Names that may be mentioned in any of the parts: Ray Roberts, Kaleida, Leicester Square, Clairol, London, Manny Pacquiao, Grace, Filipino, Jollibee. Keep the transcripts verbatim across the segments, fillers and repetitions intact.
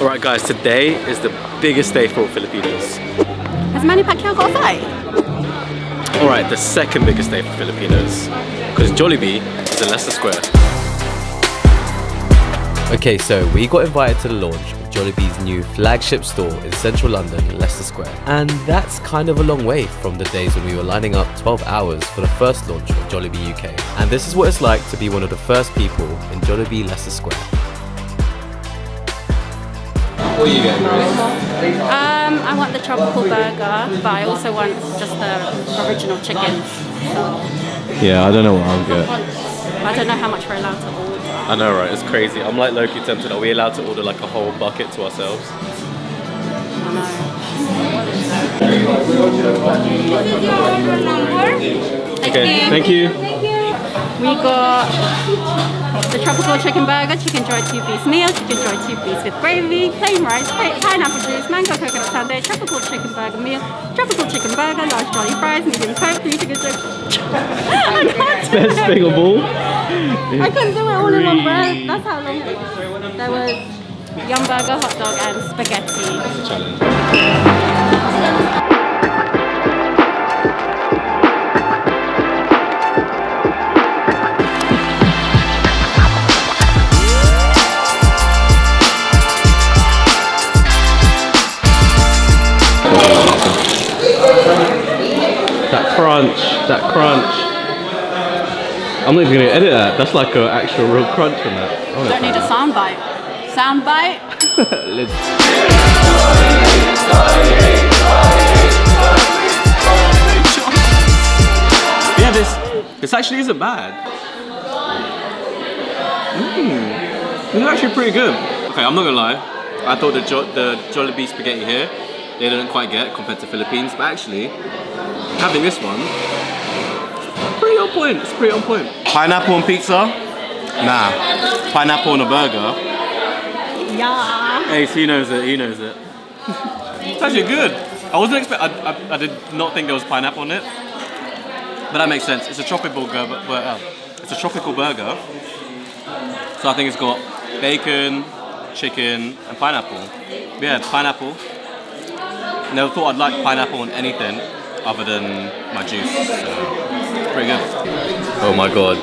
Alright guys, today is the biggest day for all Filipinos. Has Manny Pacquiao got a fight? Alright, the second biggest day for Filipinos, because Jollibee is in Leicester Square. Okay, so we got invited to the launch of Jollibee's new flagship store in central London, Leicester Square. And that's kind of a long way from the days when we were lining up twelve hours for the first launch of Jollibee U K. And this is what it's like to be one of the first people in Jollibee Leicester Square. What are you getting, Grace? Um, I want the tropical burger, but I also want just the original chicken. So. Yeah, I don't know what I'll get. I don't know how much we're allowed to order. I know, right? It's crazy. I'm like low-key tempted. Are we allowed to order like a whole bucket to ourselves? I know. Okay, thank you. Thank you. We got the tropical chicken burger, chicken joy two-piece meal, chicken joy two-piece with gravy, plain rice, pineapple juice, mango coconut sundae, tropical chicken burger meal, tropical chicken burger, large jolly fries, medium coke, three chicken joy. I can't do it. Best thing of all. I couldn't do it all in one breath. That's how long it was. There was yum burger, hot dog, and spaghetti. That's a challenge. Crunch, that crunch. I'm not even going to edit that. That's like an actual real crunch on that. I don't need a sound bite. Sound bite? Yeah, this this actually isn't bad. Mm, this is actually pretty good. Okay, I'm not going to lie. I thought the, jo the Jollibee spaghetti here, they didn't quite get compared to Philippines, but actually, having this one, it's pretty on point, it's pretty on point. Pineapple on pizza? Nah. Pineapple on a burger? Yeah. Hey, he knows it, he knows it. It's actually good. I wasn't expect. I, I, I did not think there was pineapple on it. But that makes sense. It's a tropical burger, but, but, uh, it's a tropical burger. So I think it's got bacon, chicken, and pineapple. But yeah, pineapple. Never thought I'd like pineapple on anything other than my juice, so pretty good. Oh my god,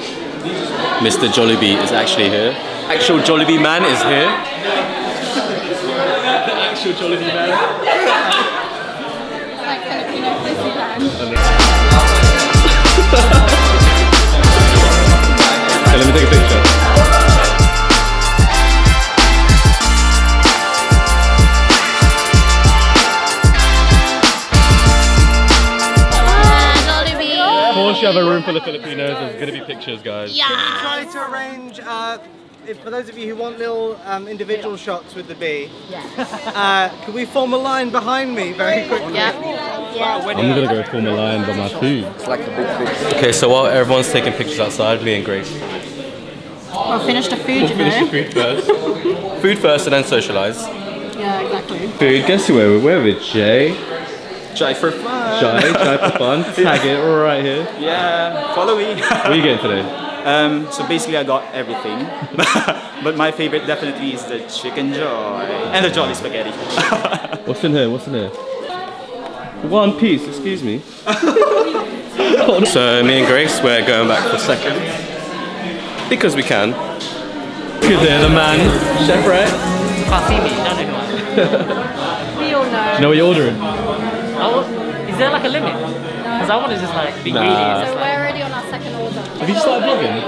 Mister Jollibee is actually here. Actual Jollibee man is here. The actual Jollibee man. Like Filipino pussy man. Okay, let me take a picture. You have a room full of Filipinos, there's going to be pictures, guys. Yeah. Can we try to arrange, uh, if, for those of you who want little um, individual shots with the bee, yeah. uh, can we form a line behind me very quickly? Yeah. Yeah. I'm going to go form a line by my food. It's like a big fish. Okay, so while everyone's taking pictures outside, Lee and Grace. We'll finish the food, we'll you finish know. Finish the food first. Food first and then socialise. Yeah, exactly. Food, guess who we're with, we're with Jay. Jai for fun. Jai, Jai for fun. Tag it right here. Yeah, follow me. What are you getting today? Um, so basically I got everything. But my favorite definitely is the chicken joy. And the jolly spaghetti. What's in here? What's in here? One piece, excuse me. So me and Grace, we're going back for a second. Because we can. Because they're the man. Chef, right? You can't see me, none of you. We all know. Do you know what you're ordering? Is there like a limit? Because I want to just like be greedy. Nah. So we're already on our second order. Have you started vlogging?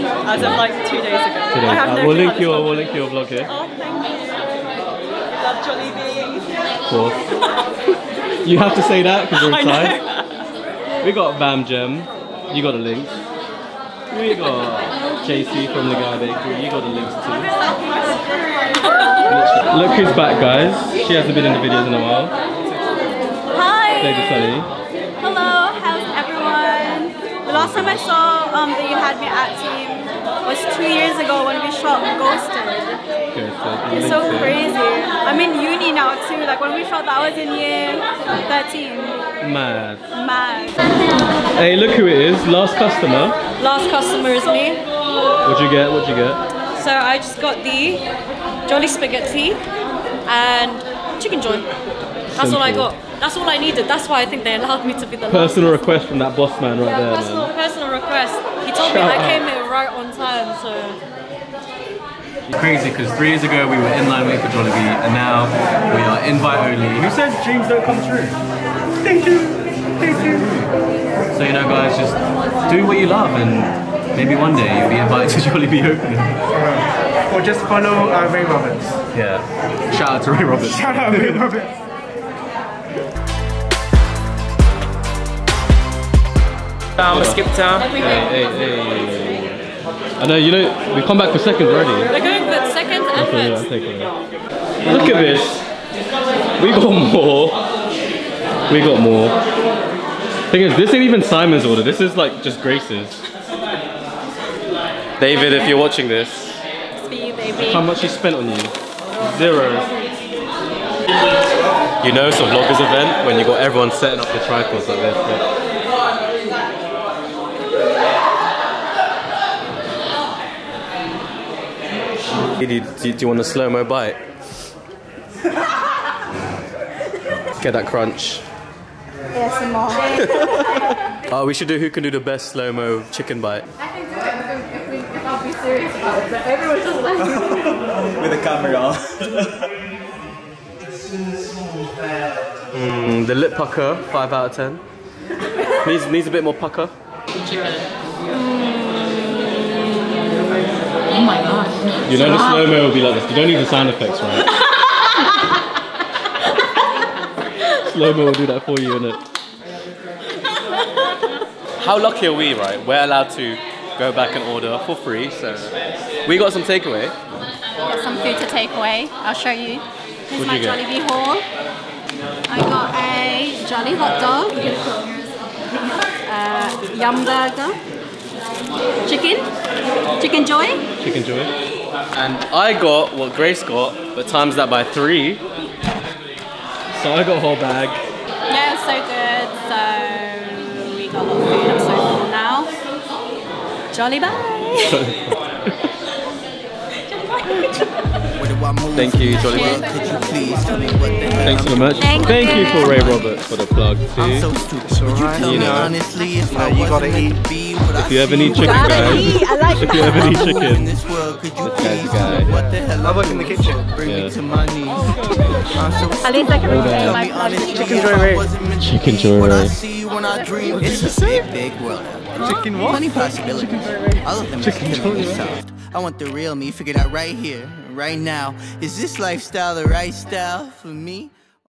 As of like two days ago. Today. I have uh, no we'll, link your, we'll link your vlog here. Oh, thank you. Love Jollibee. Of course. You have to say that because we're excited. We got Bam Gem. You got a link. We got J C from the Guy Bakery. You got a link too. Look who's back, guys. She hasn't been in the videos in a while. Hello, how's everyone? The last time I saw um, that you had me at team was two years ago when we shot Ghosted. It's so crazy. I'm in uni now too, like when we shot that I was in year thirteen. Mad. Mad. Hey, look who it is, last customer. Last customer is me. What'd you get, what'd you get? So I just got the Jolly Spaghetti. and chicken joint. That's all I got. That's all I needed. That's why I think they allowed me to be the personal last request from that boss man right yeah, there. Personal, man. personal request. He told Shut me up. I came here right on time, so. Crazy, because three years ago we were in line waiting for Jollibee, and now we are invite only. Who says dreams don't come true? Thank you. Thank you. So you know, guys, just do what you love, and maybe one day you'll be invited to Jollibee opening. Or just follow uh, Ray Roberts. Yeah. Shout out to Ray Roberts. Shout out to Ray Roberts. I'm a skip town. Hey, hey, hey, hey. I know, you know, we've come back for seconds already. We're going for seconds and okay, first. Yeah, look at this. We got more. We got more. Thing is, this ain't even Simon's order. This is like just Grace's. David, if you're watching this. Look how much he spent on you. Zero. You know, it's a vloggers event when you got everyone setting up the tripods like this. Yeah. Do, you, do you want a slow-mo bite? Get that crunch. Yes, mom. Oh, we should do who can do the best slow-mo chicken bite. I'll be serious about it, but everyone's just laughing. With a camera on. mm, the lip pucker, five out of ten. needs, needs a bit more pucker. Chicken. Mm. Oh my gosh. You know, so the slow-mo will be like this. You don't need the sound effects, right? Slow-mo will do that for you, innit? How lucky are we, right? We're allowed to go back and order for free, so we got some takeaway. I got some food to take away. I'll show you. Here's my Jollibee haul. I got a Jolly hot dog, uh, yum burger, chicken, chicken joy, chicken joy, and I got what Grace got, but times that by three. So I got a whole bag. Yeah, it's so good. So we got a lot of food. I'm so full now. Jollibee. Thank you, Jollibee. Thanks so much. Thank, Thank you for Ray Roberts for the plug too. I'm so stupid. Right. You know, honestly, if I you gotta eat. If you ever need chicken, guys. Like if you ever need chicken, this guy's the guy. Yeah. I work in the kitchen. Bring me to my knees. At least I can explain my plug. Chicken joy Ray. Chicken joy Ray. When I dream, it's a big, big world. Chicken what? Many possibilities. All of them are killing me soft. I want the real me figured out right here, right now. Is this lifestyle the right style for me?